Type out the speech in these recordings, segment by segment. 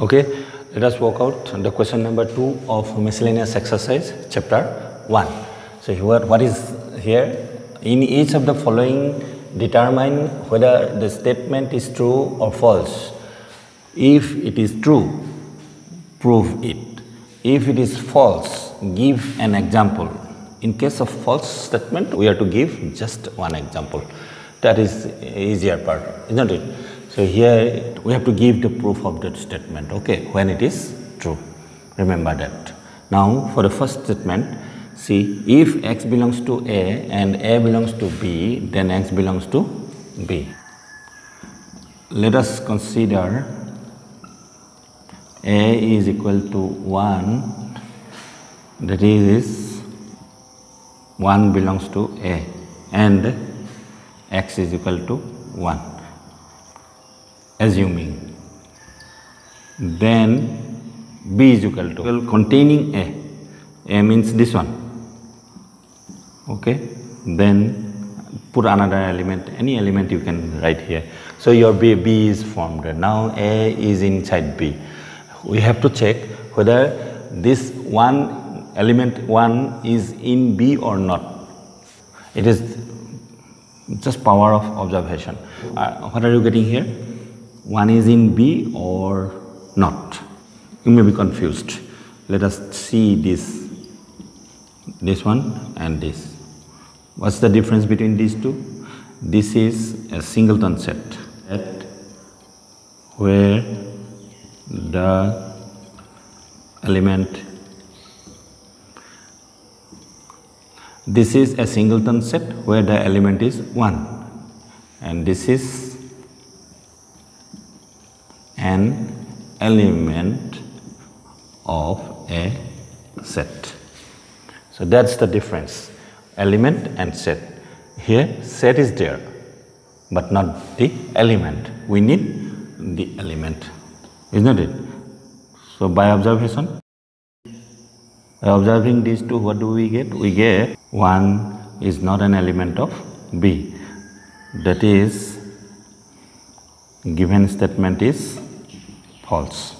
Okay, let us work out the question number 2 of miscellaneous exercise chapter 1. So here, what is here? In each of the following, determine whether the statement is true or false. If it is true, prove it. If it is false, give an example. In case of false statement, we have to give just one example. That is easier part, isn't it? So here we have to give the proof of that statement, okay, when it is true. Remember that. Now for the first statement, see, if x belongs to A and A belongs to B, then x belongs to B. Let us consider A is equal to 1, that is 1 belongs to A and x is equal to 1, assuming, then B is equal to containing A, A means this one, okay, then put another element, any element you can write here. So your B is formed. Now A is inside B. We have to check whether this one element 1 is in B or not. It is just power of observation. What are you getting here? 1 is in B or not. You may be confused. Let us see this one and this. What's the difference between these two? This is a singleton set where the element, this is a singleton set where the element is 1, and this is an element of a set. So that's the difference, element and set. Here set is there but not the element. We need the element, isn't it? So by observation, by observing these two, what do we get? We get 1 is not an element of B. That is, given statement is false.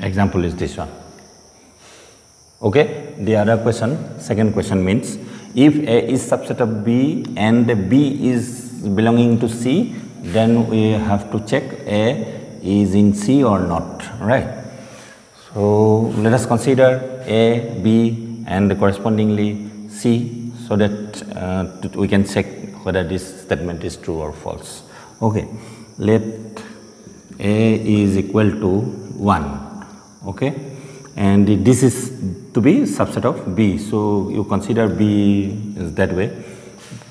Example is this one. Okay, the other question, second question means, if A is subset of B and B is belonging to C, then we have to check A is in C or not, right? So let us consider A, B and correspondingly C, so that we can check whether this statement is true or false. Okay, let A is equal to 1, okay, and this is to be subset of B, so you consider B is that way,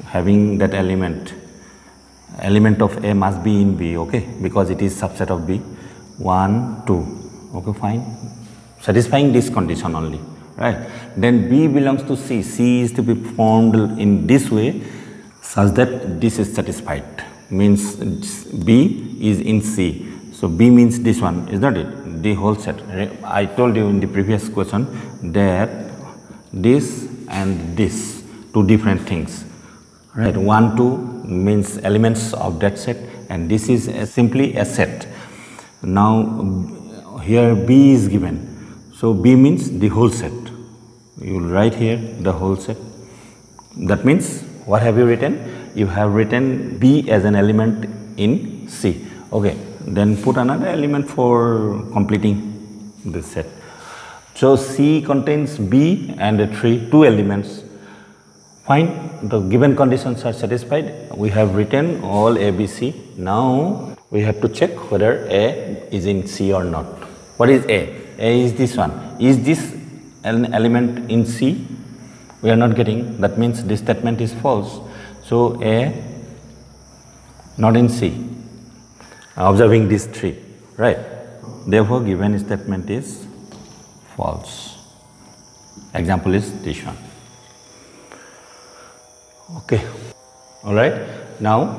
having that element. Element of A must be in B, okay, because it is subset of B. 1, 2, okay, fine, satisfying this condition only, right? Then B belongs to C. C is to be formed in this way such that this is satisfied, means B is in C. So B means this one, is not it? The whole set. I told you in the previous question that this and this, two different things, right? 1, 2 means elements of that set, and this is simply a set. Now here B is given, so B means the whole set. You will write here the whole set. That means what have you written? You have written B as an element in C, okay, then put another element for completing this set. So C contains B and the two elements. Fine, the given conditions are satisfied. We have written all A, B, C. Now we have to check whether A is in C or not. What is A? A is this one. Is this an element in C? We are not getting. That means this statement is false. So A not in C. Observing these three, right? Therefore, given statement is false. Example is this one. Okay, all right. Now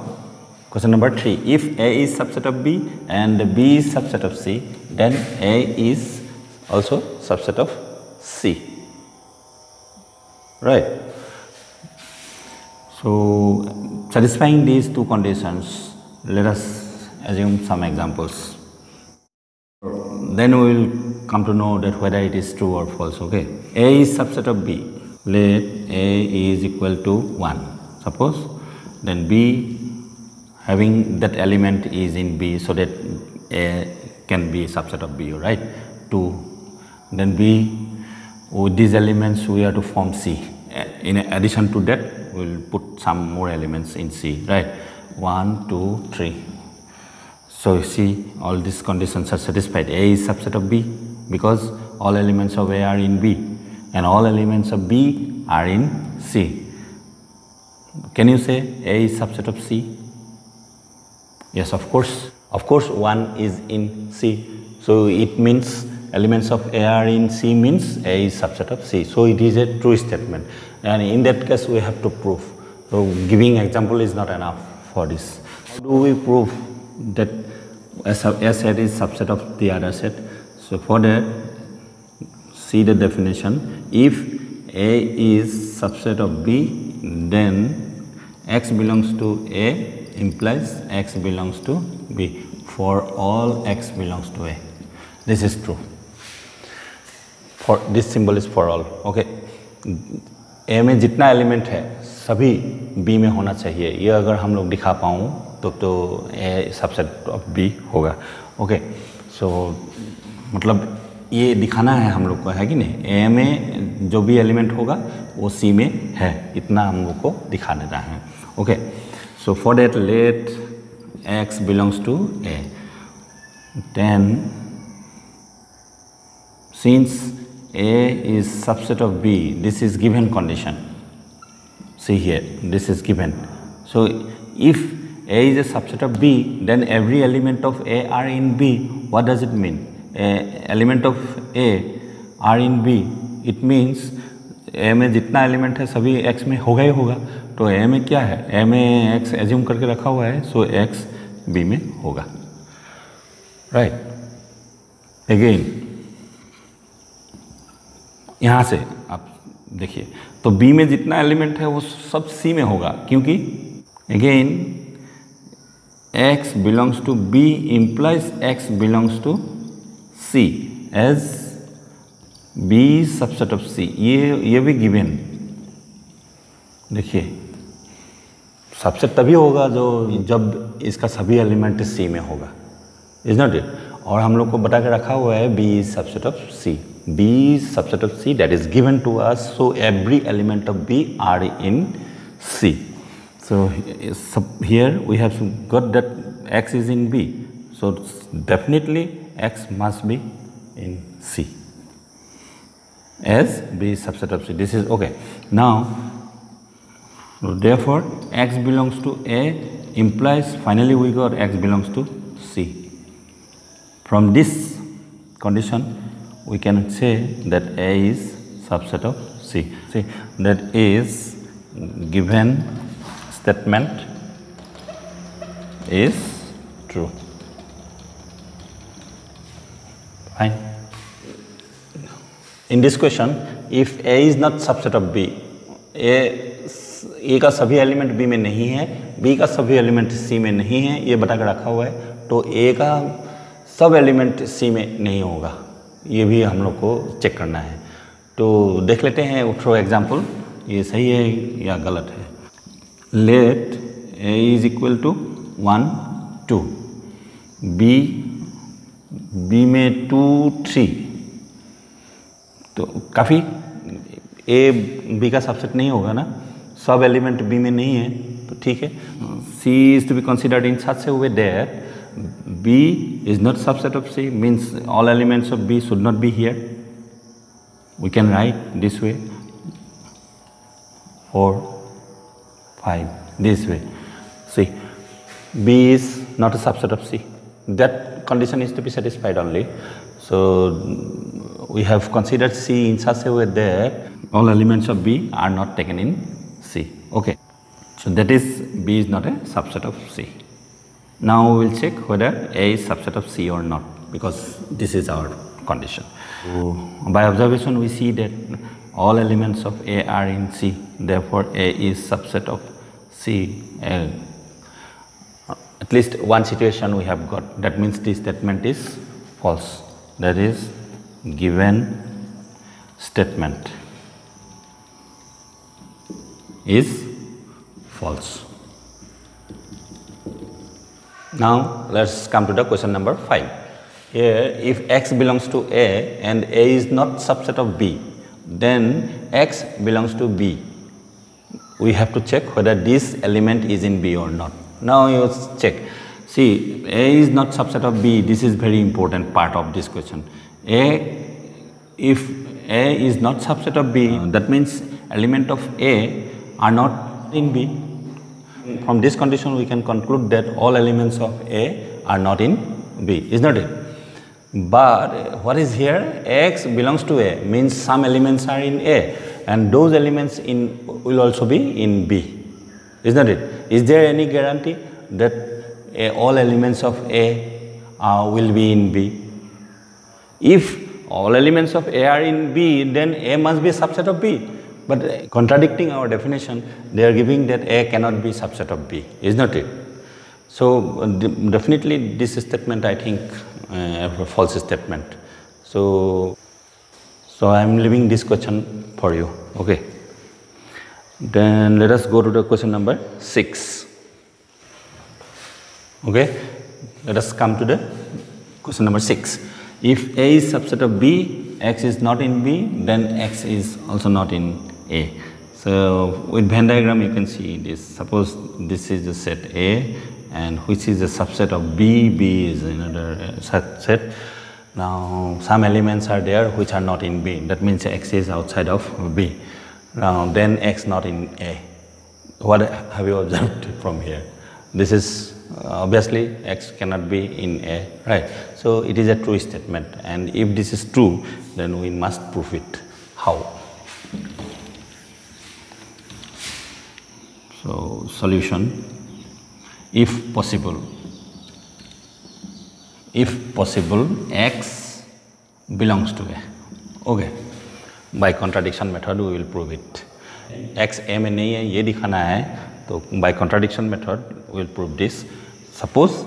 question number 3, if A is subset of B and B is subset of C, then A is also subset of C, right? So Satisfying these two conditions, let us assume some examples. Then we will come to know that whether it is true or false. Okay. A is subset of B. Let A is equal to 1. Suppose then B, having that element is in B, so that A can be subset of B, right? 2. Then B, with these elements we are to form C. In addition to that, we will put some more elements in C, right? 1, 2, 3. So, you see, all these conditions are satisfied. A is subset of B because all elements of A are in B and all elements of B are in C. Can you say A is subset of C? Yes, of course. Of course, 1 is in C. So, it means elements of A are in C means A is subset of C. So, it is a true statement, and in that case we have to prove. So, giving example is not enough for this. How do we prove that a set is subset of the other set? So, for that, see the definition. If A is subset of B, then X belongs to A implies X belongs to B for all X belongs to A. This is true. For this symbol is for all. Okay. A में जितना element है सभी B में होना चाहिए. ये अगर हम लोग दिखा पाऊँ तो A subset of B होगा. Okay. So मतलब ये दिखाना है हम लोग को, है कि नहीं? A में जो भी element होगा वो C में है, इतना हम लोग को दिखा देना है. Okay. So for that, let X belongs to A. Then since A is subset of B, this is given condition. See here, this is given. So, if A is a subset of B, then every element of A are in B. What does it mean? Element of A are in B. It means A में जितना element है सभी X में होगा ही होगा. तो A में क्या है? A में X assume करके रखा हुआ है, so X B में होगा. Right? Again. यहाँ से आप देखिए तो B में जितना एलिमेंट है वो सब C में होगा क्योंकि again X belongs to B implies X belongs to C as B subset of C. ये भी गिवन, देखिए सबसेट तभी होगा जो जब इसका सभी एलिमेंट C में होगा, इज नॉट इट? और हम लोग को बता के रखा हुआ है B is subset of C. B is subset of C, that is given to us. So, every element of B are in C. So, here we have got that X is in B. So, definitely X must be in C as B is subset of C. This is okay. Now, therefore, X belongs to A implies finally we got X belongs to C. From this condition, we can say that A is subset of C. See, that is given statement is true. Fine. In this question, if A is not subset of B, A का सभी element B में नहीं है, B का सभी element C में नहीं है, ये बता के रखा हुआ है, तो A का सब एलिमेंट C में नहीं होगा. ये भी हम लोग को चेक करना है, तो देख लेते हैं थ्रू एग्जाम्पल ये सही है या गलत है. Let A is equal to 1, 2, B में 2, 3, तो काफ़ी A B का सबसेट नहीं होगा ना, सब एलिमेंट B में नहीं है, तो ठीक है. C is to be considered in such a way that B is not subset of C means all elements of B should not be here. We can write this way, 4, 5 this way. See, B is not a subset of C. That condition is to be satisfied only. So we have considered C in such a way that all elements of B are not taken in C. Okay. So that is B is not a subset of C. Now we will check whether A is subset of C or not, because this is our condition. By observation we see that all elements of A are in C, therefore A is subset of See, at least one situation we have got, that means this statement is false, that is given statement is false. Now let us come to the question number 5. If x belongs to A and A is not subset of B, then x belongs to B. We have to check whether this element is in B or not. Now you check. See, A is not subset of B. This is very important part of this question. If A is not subset of B, that means element of A are not in B. From this condition we can conclude that all elements of A are not in B, is not it? But what is here? X belongs to A means some elements are in A and those elements will also be in B, is not it? Is there any guarantee that all elements of A will be in B? If all elements of A are in B, then A must be a subset of B. But contradicting our definition, they are giving that A cannot be subset of B, is not it? So definitely this statement, I think, a false statement. So I am leaving this question for you. Okay. Then let us go to the question number 6. Okay. Let us come to the question number 6. If A is subset of B, X is not in B, then X is also not in A. So with Venn diagram you can see this. Suppose this is the set A and which is a subset of B, B is another subset. Now some elements are there which are not in B, that means X is outside of B. Now then X not in A. What have you observed from here? This is obviously X cannot be in A, right? So it is a true statement, and if this is true then we must prove it. How? So solution, if possible X belongs to A. Okay, by contradiction method we will prove it. X A में नहीं है ये दिखाना है, तो by contradiction method we will prove this. Suppose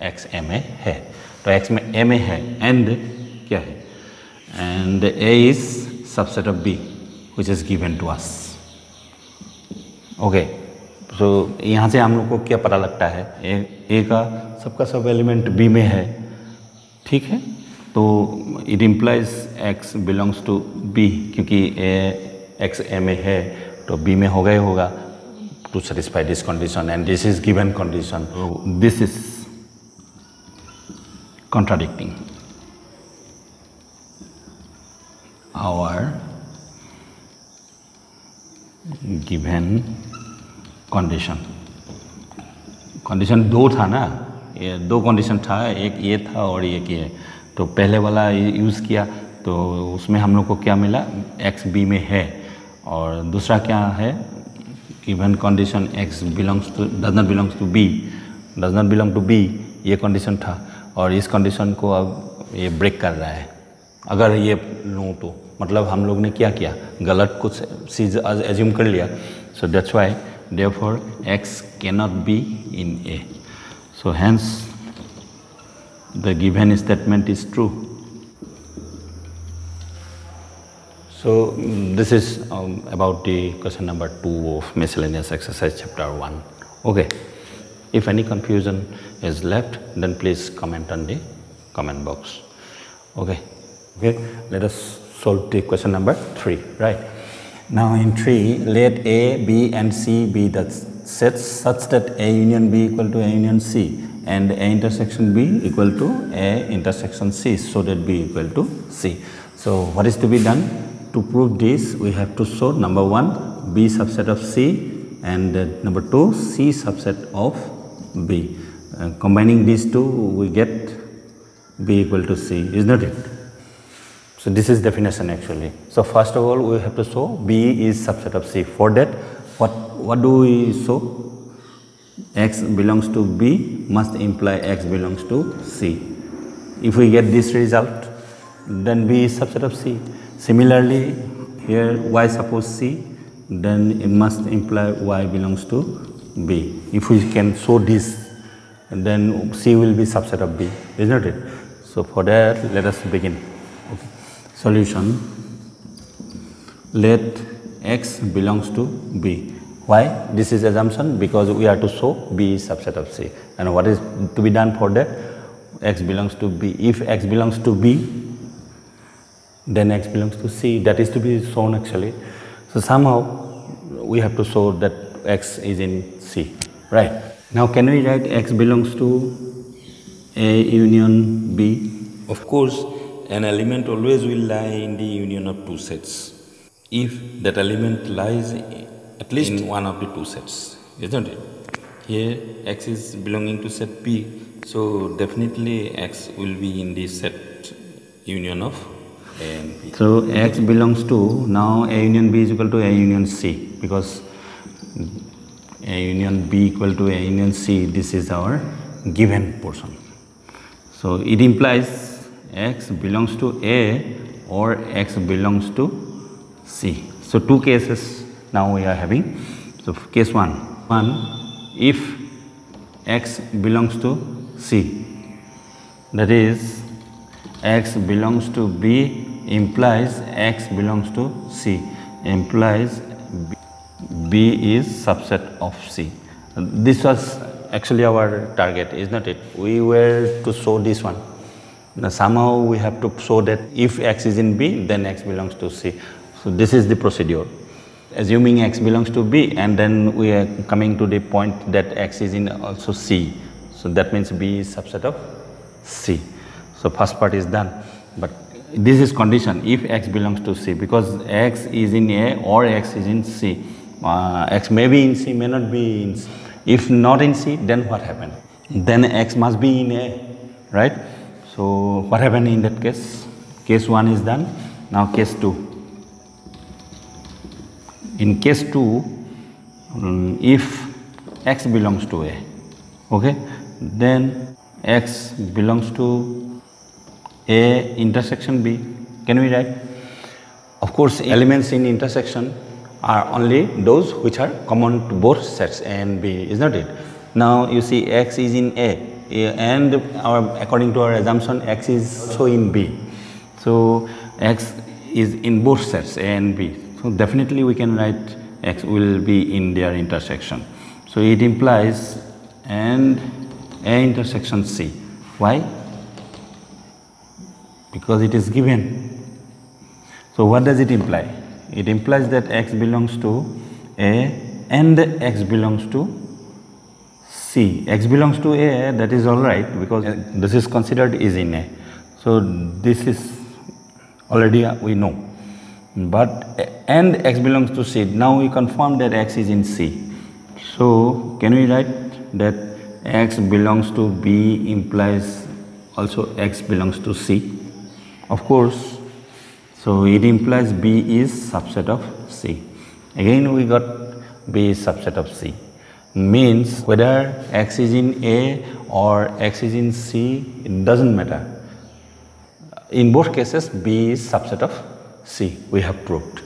X A में है, तो X में A में है and क्या है, and A is subset of B which is given to us. Okay, so यहाँ से हम लोग को क्या पता लगता है? A का सब एलिमेंट B में है, ठीक है? तो it implies X belongs to B, क्योंकि A X A में है तो B में होगा ही होगा, to satisfy this condition, and this is given condition. So this is contradicting our given condition. Condition दो था ना, ये दो condition था, एक ये था और एक ये, तो पहले वाला use किया तो उसमें हम लोग को क्या मिला? X B में है, और दूसरा क्या है? Given condition X does not belong to B, ये condition था, और इस condition को अब ये break कर रहा है. अगर ये no तो मतलब हम लोग ने क्या किया? गलत कुछ चीज़ assume कर लिया. So that's why therefore X cannot be in A. So hence the given statement is true. So this is about the question number 2 of miscellaneous exercise chapter 1. Okay. If any confusion is left, then please comment on the comment box. Okay. Okay. Let us solve the question number 3. Right. Now in 3, let A, B, and C be the sets such that A union B equal to A union C and A intersection B equal to A intersection C, so that B equal to C. So what is to be done? To prove this, we have to show number 1 B subset of C and number 2 C subset of B. Combining these two, we get B equal to C, is not it? So this is definition actually. So first of all, we have to show B is subset of C. For that, what do we show? X belongs to B must imply X belongs to C. If we get this result, then B is subset of C. Similarly, here Y suppose C, then it must imply Y belongs to B. If we can show this, then C will be subset of B, is not it? So for that, let us begin. Okay. Solution: let X belongs to B. Why? This is assumption, because we are to show B is subset of C. And what is to be done for that? X belongs to B. If X belongs to B, then X belongs to C, that is to be shown actually. So somehow we have to show that X is in C, right? Now can we write X belongs to A union B? Of course, an element always will lie in the union of two sets, if that element lies at least in one of the two sets, isn't it? Here X is belonging to set B, so definitely X will be in the set union of A and B. So X belongs to, now A union B is equal to A union C, because A union B equal to A union C, this is our given portion. So it implies X belongs to A or X belongs to C. So two cases now we are having. So case one, if X belongs to C, that is X belongs to B implies X belongs to C, implies B is subset of C. This was actually our target, is not it? We were to show this one. Now somehow we have to show that if X is in B, then X belongs to C. So this is the procedure. Assuming X belongs to B, and then we are coming to the point that X is in also C. So that means B is subset of C. So first part is done, but this is condition if X belongs to C, because X is in A or X is in C. X may be in C, may not be in C. If not in C, then what happened? Then X must be in A, right? So what happened in that case? Case 1 is done. Now case 2. In case 2, if X belongs to A, okay, then X belongs to A intersection B. Can we write? Of course, elements in intersection are only those which are common to both sets A and B, is not it? Now you see X is in A, and our, according to our assumption, X is also in B. So X is in both sets A and B. So definitely we can write X will be in their intersection. So it implies and A intersection C. Why? Because it is given. So what does it imply? It implies that X belongs to A and X belongs to C. X belongs to A, that is all right, because this is considered is in A. So this is already we know. But and X belongs to C, now we confirm that X is in C. So can we write that X belongs to B implies also X belongs to C? Of course, so it implies B is subset of C. Again we got B is subset of C, means whether X is in A or X is in C, it doesn't matter. In both cases B is subset of C, we have proved.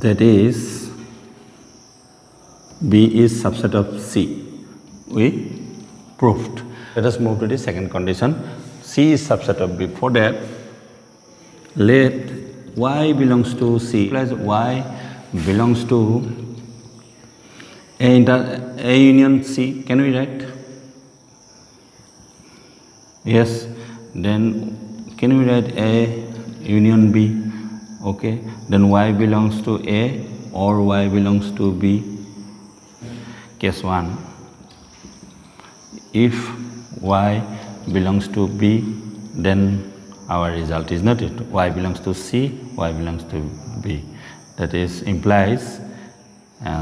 That is, B is subset of C, we proved. Let us move to the second condition, C is subset of B. For that, let Y belongs to C plus Y belongs to A union C. Can we write? Yes. Then can we write A union B? Okay. Then Y belongs to A or Y belongs to B. Case 1. If Y belongs to B, then our result is not it. Y belongs to C, Y belongs to B. That is implies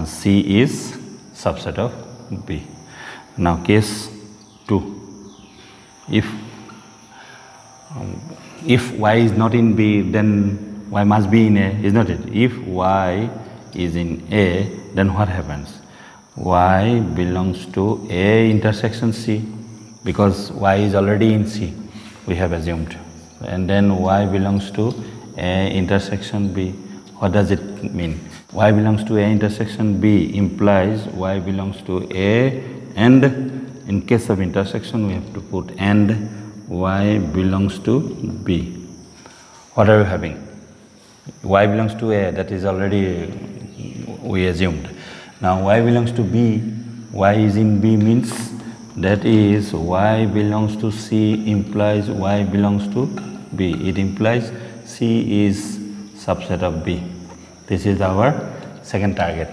C is subset of B. Now case 2. If Y is not in B, then Y must be in A, is not it? If Y is in A, then what happens? Y belongs to A intersection C, because Y is already in C, we have assumed. And then Y belongs to A intersection B. What does it mean? y belongs to A intersection B implies y belongs to A, and in case of intersection we have to put and y belongs to B. What are we having? Y belongs to A, that is already we assumed. Now y belongs to B, y is in B means that is y belongs to C implies y belongs to B. It implies C is subset of B. This is our second target,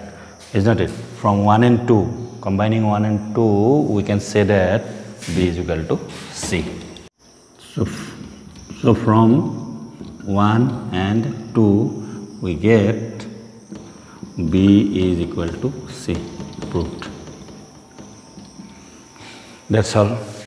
is not it? From 1 and 2, combining 1 and 2, we can say that B is equal to C. So from 1 and 2, we get B is equal to C, proved. That's all.